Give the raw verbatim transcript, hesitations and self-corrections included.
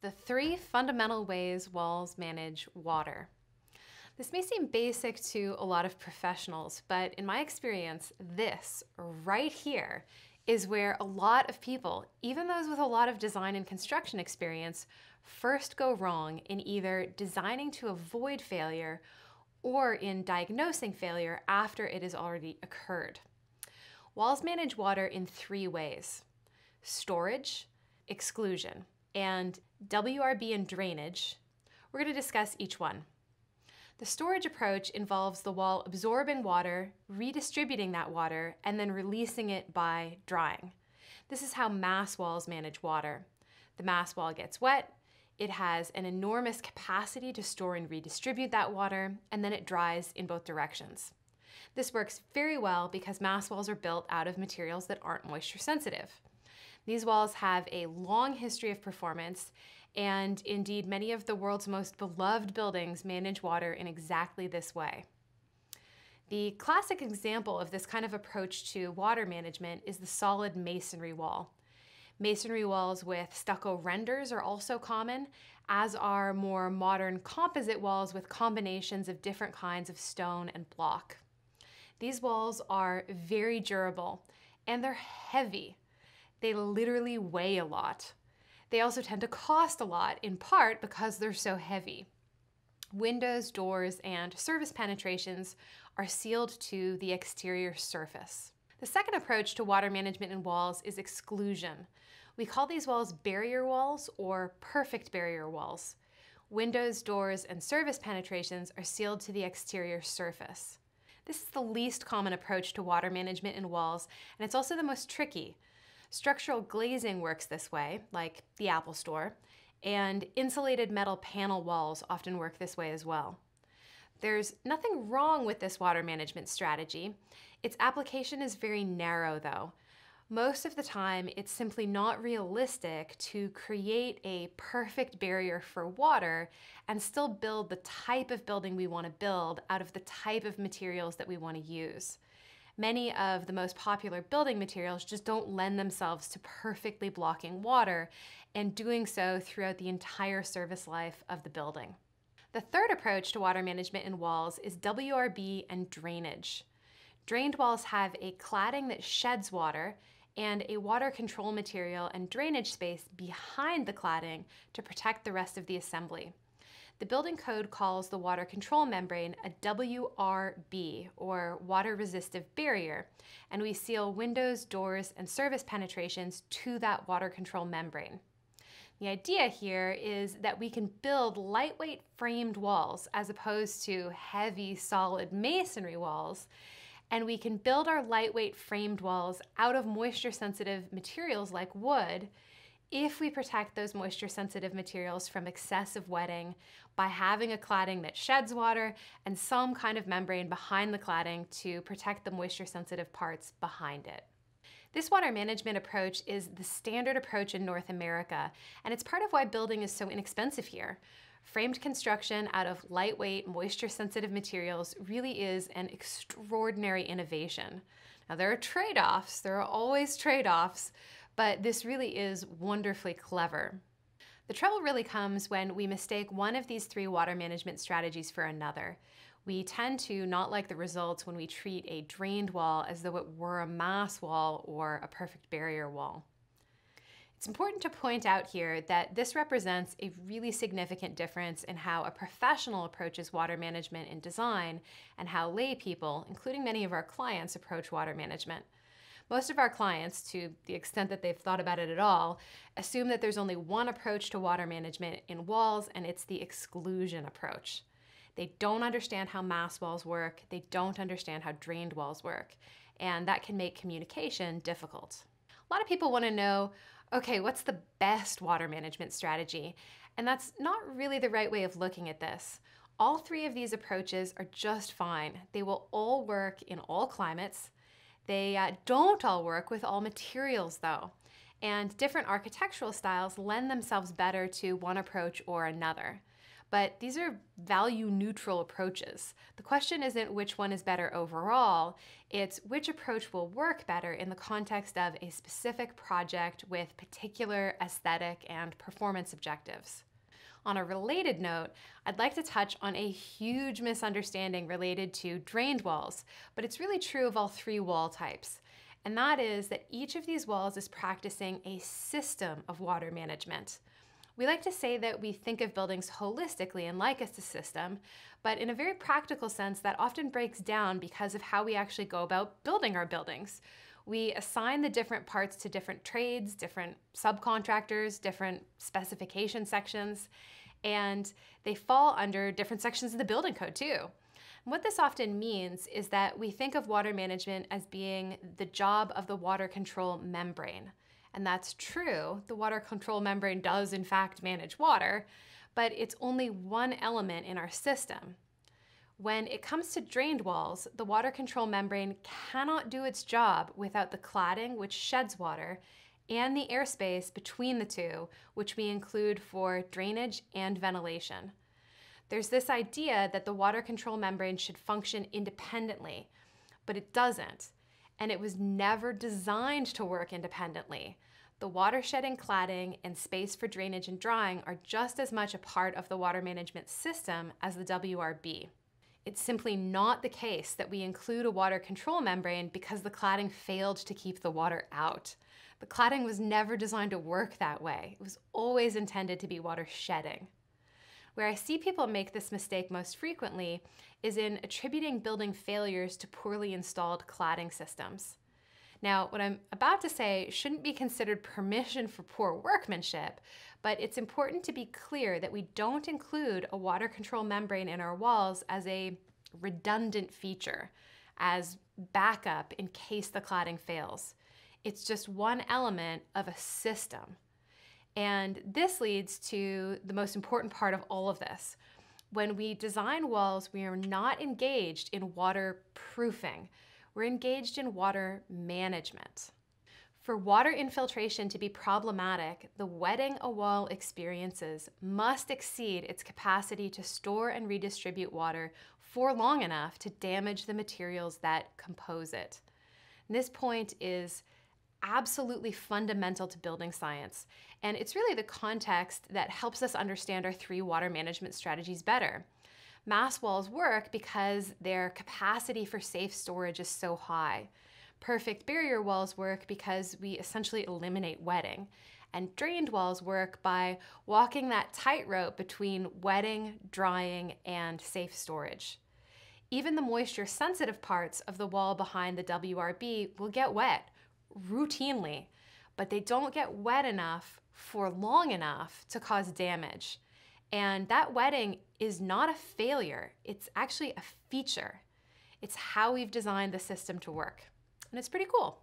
The three fundamental ways walls manage water. This may seem basic to a lot of professionals, but in my experience, this right here is where a lot of people, even those with a lot of design and construction experience, first go wrong in either designing to avoid failure or in diagnosing failure after it has already occurred. Walls manage water in three ways: storage, exclusion, and W R B and drainage. We're going to discuss each one. The storage approach involves the wall absorbing water, redistributing that water, and then releasing it by drying. This is how mass walls manage water. The mass wall gets wet, it has an enormous capacity to store and redistribute that water, and then it dries in both directions. This works very well because mass walls are built out of materials that aren't moisture sensitive. These walls have a long history of performance, and indeed many of the world's most beloved buildings manage water in exactly this way. The classic example of this kind of approach to water management is the solid masonry wall. Masonry walls with stucco renders are also common, as are more modern composite walls with combinations of different kinds of stone and block. These walls are very durable, and they're heavy. They literally weigh a lot. They also tend to cost a lot, in part because they're so heavy. Windows, doors, and surface penetrations are sealed to the exterior surface. The second approach to water management in walls is exclusion. We call these walls barrier walls or perfect barrier walls. Windows, doors, and surface penetrations are sealed to the exterior surface. This is the least common approach to water management in walls, and it's also the most tricky. Structural glazing works this way, like the Apple Store, and insulated metal panel walls often work this way as well. There's nothing wrong with this water management strategy. Its application is very narrow, though. Most of the time, it's simply not realistic to create a perfect barrier for water and still build the type of building we want to build out of the type of materials that we want to use. Many of the most popular building materials just don't lend themselves to perfectly blocking water and doing so throughout the entire service life of the building. The third approach to water management in walls is W R B and drainage. Drained walls have a cladding that sheds water and a water control material and drainage space behind the cladding to protect the rest of the assembly. The building code calls the water control membrane a W R B, or water-resistive barrier, and we seal windows, doors, and surface penetrations to that water control membrane. The idea here is that we can build lightweight framed walls as opposed to heavy, solid masonry walls, and we can build our lightweight framed walls out of moisture-sensitive materials like wood, if we protect those moisture-sensitive materials from excessive wetting by having a cladding that sheds water and some kind of membrane behind the cladding to protect the moisture-sensitive parts behind it. This water management approach is the standard approach in North America, and it's part of why building is so inexpensive here. Framed construction out of lightweight, moisture-sensitive materials really is an extraordinary innovation. Now, there are trade-offs. There are always trade-offs. But this really is wonderfully clever. The trouble really comes when we mistake one of these three water management strategies for another. We tend to not like the results when we treat a drained wall as though it were a mass wall or a perfect barrier wall. It's important to point out here that this represents a really significant difference in how a professional approaches water management in design and how lay people, including many of our clients, approach water management. Most of our clients, to the extent that they've thought about it at all, assume that there's only one approach to water management in walls, and it's the exclusion approach. They don't understand how mass walls work, they don't understand how drained walls work, and that can make communication difficult. A lot of people want to know, okay, what's the best water management strategy? And that's not really the right way of looking at this. All three of these approaches are just fine. They will all work in all climates. They uh, don't all work with all materials, though, and different architectural styles lend themselves better to one approach or another. but these are value-neutral approaches. The question isn't which one is better overall, it's which approach will work better in the context of a specific project with particular aesthetic and performance objectives. On a related note, I'd like to touch on a huge misunderstanding related to drained walls, but it's really true of all three wall types. And that is that each of these walls is practicing a system of water management. We like to say that we think of buildings holistically and like it's a system, but in a very practical sense, that often breaks down because of how we actually go about building our buildings. We assign the different parts to different trades, different subcontractors, different specification sections, and they fall under different sections of the building code too. And what this often means is that we think of water management as being the job of the water control membrane. And that's true, the water control membrane does in fact manage water, but it's only one element in our system. When it comes to drained walls, the water control membrane cannot do its job without the cladding, which sheds water, and the airspace between the two, which we include for drainage and ventilation. There's this idea that the water control membrane should function independently, but it doesn't, and it was never designed to work independently. The watershed and cladding and space for drainage and drying are just as much a part of the water management system as the W R B. It's simply not the case that we include a water control membrane because the cladding failed to keep the water out. The cladding was never designed to work that way. It was always intended to be water shedding. Where I see people make this mistake most frequently is in attributing building failures to poorly installed cladding systems. Now, what I'm about to say shouldn't be considered permission for poor workmanship, but it's important to be clear that we don't include a water control membrane in our walls as a redundant feature, as backup in case the cladding fails. It's just one element of a system. And this leads to the most important part of all of this. When we design walls, we are not engaged in waterproofing. We're engaged in water management. For water infiltration to be problematic, the wetting a wall experiences must exceed its capacity to store and redistribute water for long enough to damage the materials that compose it. And this point is absolutely fundamental to building science, and it's really the context that helps us understand our three water management strategies better. Mass walls work because their capacity for safe storage is so high. Perfect barrier walls work because we essentially eliminate wetting. And drained walls work by walking that tightrope between wetting, drying, and safe storage. Even the moisture-sensitive parts of the wall behind the W R B will get wet routinely, but they don't get wet enough for long enough to cause damage. And that wetting is not a failure, it's actually a feature. It's how we've designed the system to work. And it's pretty cool.